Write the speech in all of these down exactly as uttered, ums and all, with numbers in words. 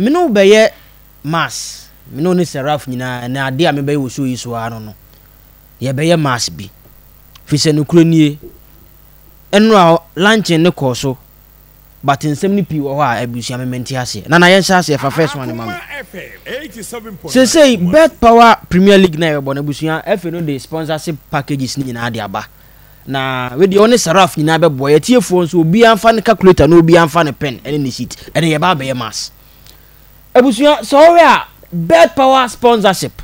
Mino beye mass. Mino ni seraf nina na ade a me beye wosu yi so ano no. Ye beye mass bi. Fise no kronie. Eno a lunch ne kɔ so. But in seventy p or I abuse menti ase. Nana yensa se fa first one mama. Se say BetPawa Premier League na e bonabusuan F A no dey sponsorship packages ni na ade aba. Na we the only seraf ni na be boy etiefo nso obi anfa ne calculator no obi anfa ne pen ene ne sheet ene ye ba be mass. Abusuan so we a BetPawa sponsorship.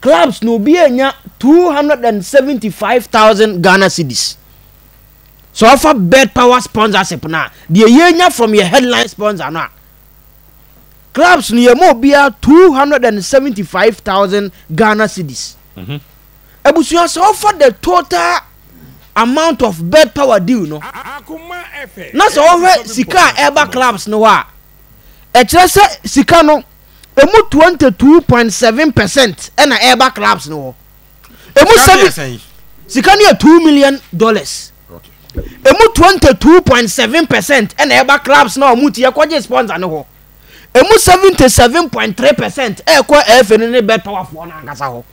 Clubs no be enya two hundred seventy-five thousand Ghana cedis. So offer BetPawa sponsorship na the yenya from your headline sponsor na clubs ni mo bia two hundred seventy-five thousand Ghana cedis. Mhm. Ebusuan so offer the total amount of BetPawa deal no. Na so offer sika eba clubs no wa. E kire se sika no emu twenty-two point seven percent na eba clubs no. Emu seven sika ni two million dollars. Emu twenty-two point seven percent and eba clubs na omuti ya kwaje sponsor no ho. Emu seventy-seven point three percent e kwa F A ne BetPawa for na ngasa ho.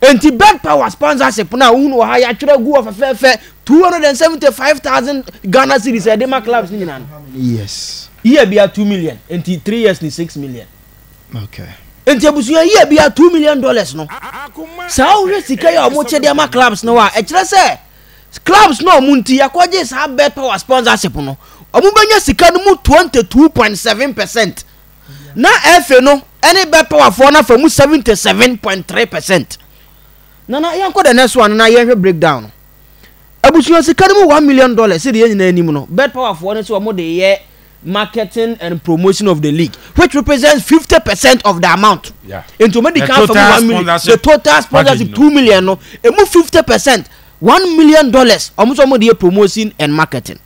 Enti BetPawa sponsorship na unu ha ya twere gu of fefe two hundred seventy-five thousand Ghana cedis e dem clubs ni nyana. Yes. Year bia two million enti three years ni six million. Okay. Enti abusuya year bia two million dollars no. Sa o sika ya omuti dem clubs no wa e kire se clubs no munti akwaje sa BetPawa sponsorship no omubenya sika no mu twenty-two point seven percent na F A no any BetPawa for na for mu seventy-seven point three percent na na yanko the next one na yenhwe breakdown abusuyo sika no one million dollars see the yen na nim no BetPawa for na so mo dey year marketing and promotion of the league which represents fifty percent of the amount yeah into medical for one million the total sponsorship two million no e mu fifty percent One million dollars. Almost almost the promotion and marketing.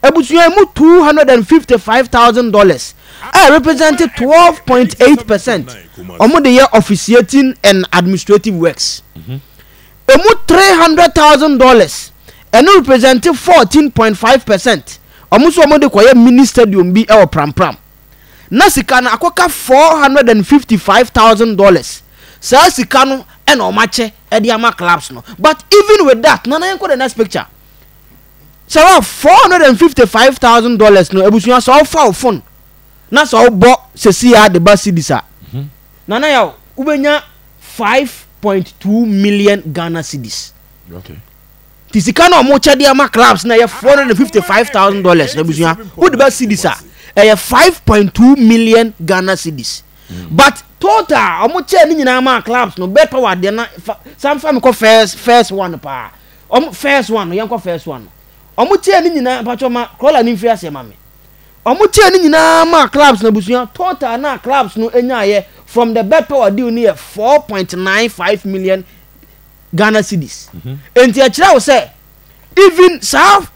Ebusuemu two hundred and fifty-five thousand dollars. I represented twelve point eight percent. Almost the year officiating and administrative works. Emu mm-hmm. three hundred thousand dollars. And represented fourteen point five percent. Almost almost the choir minister diumbi our pram pram. Nasikana akoka four hundred and fifty-five thousand dollars. Sa sikano and omache. Ediama collapse no, but even with that, nana yanko the next picture. So around four hundred and fifty-five thousand dollars no. Ebusunya so far phone, na so bo se siya the basi disa. Nana yao ubenya five point two million Ghana cedis. Okay. Tisikano amocha diama collapse na ya four hundred and fifty-five thousand dollars. Ebusunya who the basi disa? Ya five point two million Ghana cedis. Mm. But total, I'm not telling you now. Clubs no BetPawa. They na some family call first first one pa. I'm first one. You call first one. I'm not telling you now. But your ma call an inferior say mami. I'm not telling you now. Clubs no busuya total na clubs no enya ye from the BetPawa deal near four point nine five million Ghana cedis. And the actual say even South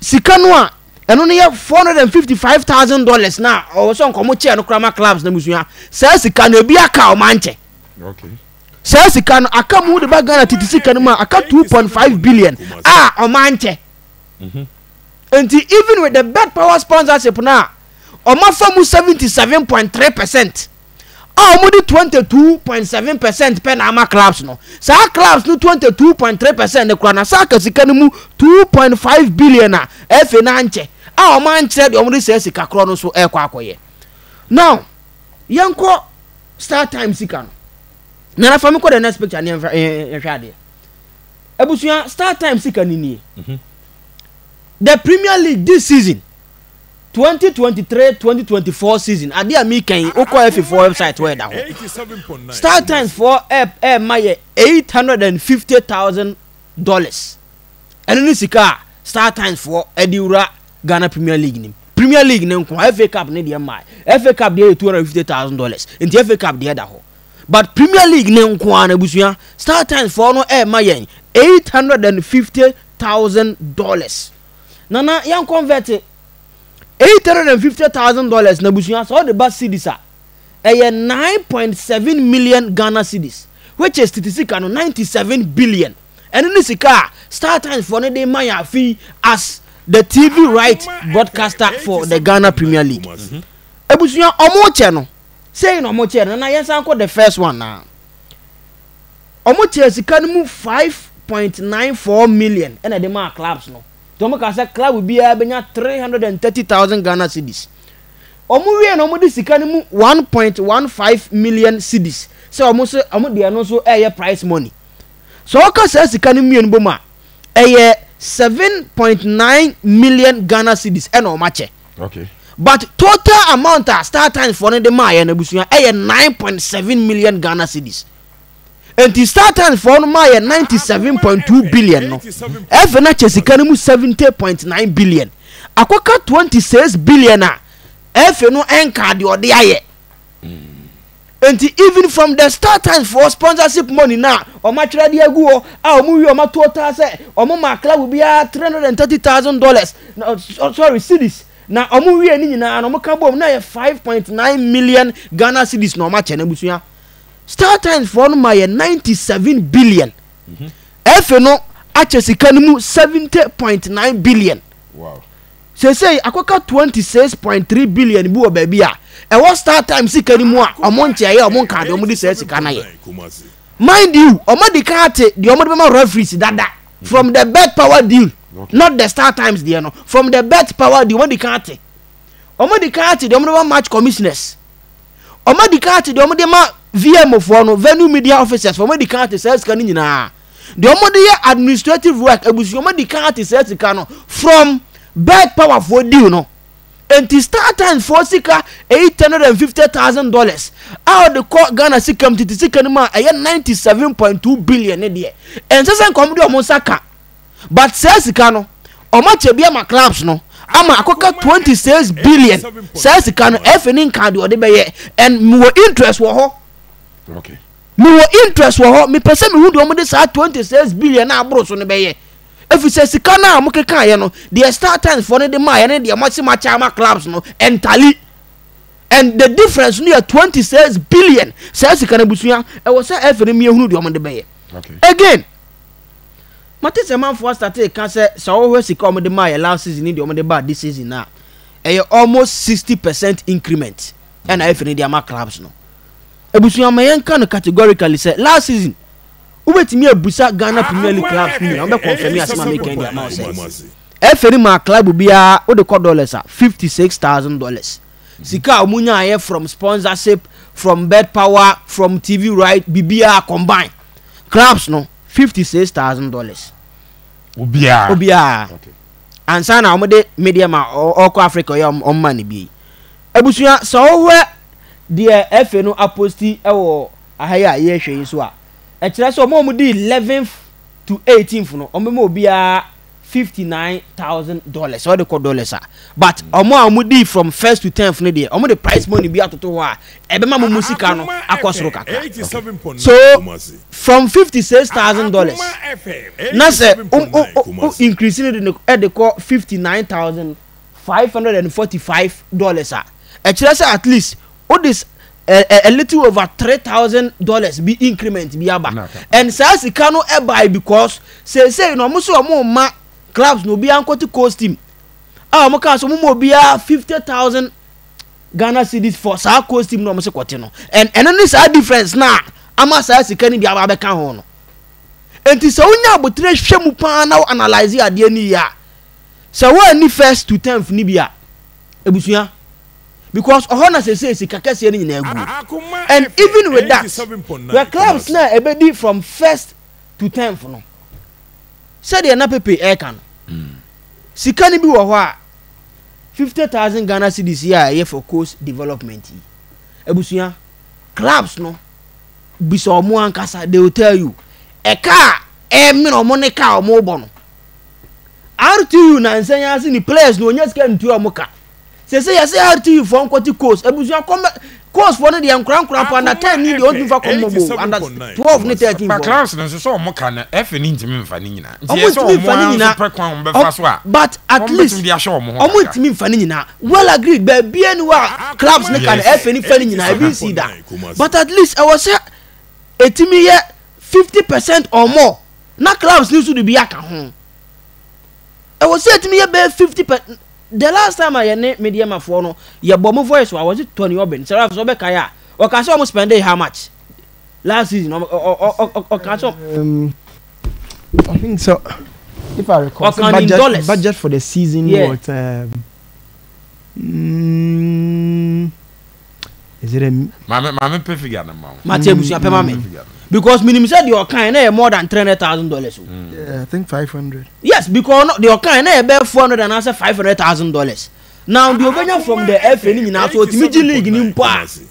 Sikanwa. And only have four hundred and fifty-five thousand dollars now. Or some commercial no crama clubs. The museum says it can be a cow manche. Okay. Says it can. I come with the bag and T T C can ma. I cut two point five billion. Ah, or manche. Mhm. And even with the BetPawa sponsorship now, or my famous seventy-seven point three percent. Ah, only twenty-two point seven percent pen ama clubs no. So clubs no twenty-two point three percent. The crana says it can mu two point five billion na. F nanche. Ah, man said you only says Kakrono so air quakoye. Now, Yanko StarTimes Sikan. Nana Famiko the next picture near Shadi. Ebusuan StarTimes Sikanini. The Premier League this season, twenty twenty-three twenty twenty-four season, I dear me can Oko F four website where down. StarTimes for air my eight hundred and fifty thousand dollars. And in Sika, StarTimes for Edura. Ghana Premier League name. Premier League name F A Cup ne dey my. F A Cup dey two hundred fifty thousand dollars. In F A Cup dey da ho. But Premier League name kwa na busuya. StarTimes for no air my eight hundred fifty thousand dollars. Nana yan convert eight hundred fifty thousand dollars na busuya so the bus cedis a. Eh nine point seven million Ghana cedis. Which is statistically ninety-seven billion. And in this car StarTimes for no dey my fee as the T V right broadcaster for the Ghana Premier League. Ebusunya omo channel. Saying omo channel na yes anko the first one now. Omo Chelsea can move five point nine four million and the mark clubs no. Tomo kasa club will be abenya three hundred thirty thousand Ghana cedis. Omo we no omo this can move one point one five million cedis. So omo so omo dey no so air price money. So oka says can move no boma. Eye seven point nine million Ghana cedis and no match. Okay. But total amount at StarTimes for the Maya and Busuya aye nine point seven million Ghana cedis. And the StarTimes for Maya ninety-seven point two billion no. Efena Chesikanimu seventy point nine billion. Akoka twenty-six billion ah. Efeno enka de ode aye. And even from the StarTimes for sponsorship money now, or my trade go, our movie or my total set, or my club will be at three hundred and thirty thousand dollars. Sorry, cedis. Now, our movie and now, no more now five point nine million Ghana cedis. No match and Busuya. StarTimes for my ninety-seven billion. F N O actually can seventy point nine billion. Wow. Say say, I could twenty-six point three billion. Boo baby. And what StarTimes si can more among Chia among Cardi Omudi says Canaya. Mind you, Omadi Kate, the Omadi referees that from the BetPawa deal, okay. Not the StarTimes deal, no. From the BetPawa deal, Omadi Kate. Omadi Kate, the Omadi match commissioners. Omadi Kate, the Omadi V M O for no venue media officers, for Omadi Kate says Canina. The Omadi administrative work, Omadi Kate says Cano from BetPawa for deal, no. And to StarTimes for Sika eight hundred and fifty thousand dollars. Out the court Ghana Sika to Sika Numa a ninety seven point two billion a year. And Sasan Comedy of Monsaka. But Sasicano, or much a beer my clubs no. Ama akoka twenty six billion. Sasicano F N card or the Baye and more interest were ho. Okay. More interest were ho. Me person who do this at twenty six billion abros on the Baye. If you say Sikana Mukakaya no, they are StarTimes for the Maya and they are Maxima Chama clubs no and Tali. And the difference near twenty six billion says Kanabusia and was every meal who do on the bay. Okay. Again. Matis a man for us that take cancer so always he come with the Maya last season in the on the bar this season now. A almost sixty percent increment. And I find the Ama clubs no. Ebusia Mayan can categorically say last season. Wait me a busa Ghana Premier League club me. I'm not confirming as I'm making the amount sense. Every my club will be a what they call dollars are fifty six thousand dollars. Sika umunya here from sponsorship, from BetPawa, from T V right, B B R combined clubs no fifty six thousand dollars. Obia. Obia. Okay. And sana umode media ma Oko Africa yam on money be. Ebusuya so where the F N O aposti ewo ahaya ye hwe so. Actually, so more mudi eleventh to eighteenth, no, omo be a fifty-nine thousand dollars. What they call dollars, ah. But omo amudi from first to tenth, no, there. Omo the price money be at toto wa. Ebe ma mo musika no across roka. So from fifty-six thousand dollars. Now say, um, um, increasing the at the call fifty-nine thousand five hundred and forty-five dollars, ah. Actually, say at least all this. A, a, a little over three thousand dollars be increment be aba no, and says it cannot buy because say say you know most of my clubs no be uncle to cost him ah my cars will be a fifty thousand Ghana cedis for sa cost him no must no and and this is difference now I'm a size can be aba can on and it's only about three shame now analyze the idea so when first to tenth nibia ebusuya. Because Ohana says it's a Kakasian in a and even with that, the clubs now ebedi from first to tenth. No, said they are not pay air can. Sikani biwa fifty thousand Ghana cedis a year for course development. Ebusuya clubs no, biso mo ankasa they will tell you a car, a mino money car mo bono. R two na nsenya asi ni players no nyeske ntua moka. Say say I say how to you for unquote course. Ebusuya come course for the young crown crown under ten need the only for come under twelve need thirteen. But class na so so mo kana F ni ntimi mfani nyina. Yes so mo but at least omo ntimi mfani nyina. Well agreed but be anywhere clubs na kana F ni mfani nyina we see that. But at least I was say etimi ye fifty percent or more. Na clubs need to be aka ho. I was set me about fifty percent. The last time I had media my phone, your bomb voice was it twenty open. So I was over Kaya. Or can someone spend how much? Last season, or or or can someone? I think so. If I recall, so budget, dollars. budget for the season, yeah. What? Um, mm, is it a? Mama, mama, pay figure na mama. Matthew, you pay mama. Because minimum said your kind eh more than three hundred thousand dollars. Mm. Yeah, I think five hundred. Yes, because your kind eh about four hundred and answer five hundred thousand dollars. Now the overage from the F N M now so Timothy League in pass.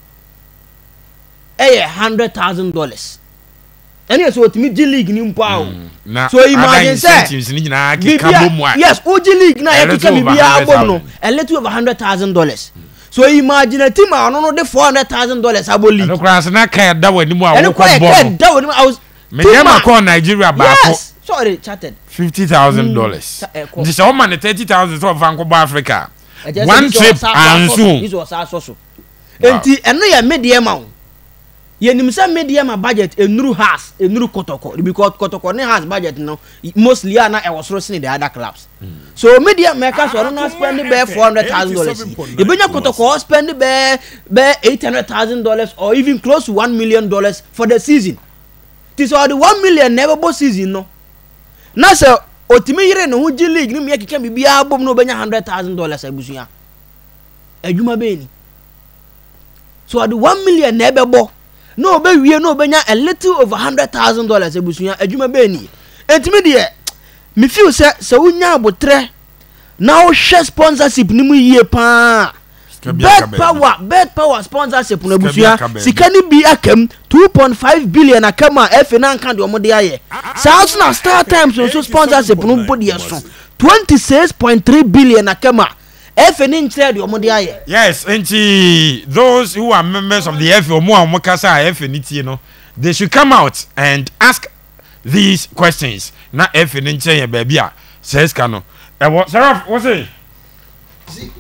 Eh, hundred thousand dollars. And yes, what Timothy League in pass. So imagine say, yes, O G League now you can be a bono a little over hundred thousand dollars. So imagine a team, I don't know the four hundred thousand dollars. I believe. No, I can't do it anymore. I can't do it anymore. I was. I call Nigeria back. Yes. Sorry, chatted. Fifty thousand dollars. This woman is thirty thousand from Vancouver, Africa. One trip and soon. This was our social. And no, you made the amount. You need to make the budget. A new house, a new Kotoko. Because Kotoko ne has budget now. Mostly, I was roasting the other clubs. So media makers are not spending bare four hundred thousand dollars. You bring your Kotoko spending bare bare eight hundred thousand dollars or even close to one million dollars for the season. This all the one million never bought season no. Now sir, ultimately no who league no make can be a bomb no bring hundred thousand dollars ebusuya. Ejuma be ni. So the one million never bought. No be we no bring a little over hundred thousand dollars ebusuya. Ejuma be ni. Ultimately. Me feel say say unya abotre now share sponsorship ni mu ye pa BetPawa BetPawa sponsorship na busia sika ni bi akem two point five billion akama fna nkan de omode aye south na StarTimes so sponsorship no body so twenty-six point three billion akama F N instead your money. Yes, and those who are members of the F O more mokasa F N you know they should come out and ask these questions. Not everything, baby. Says Cano. And what, Sarah, what's it?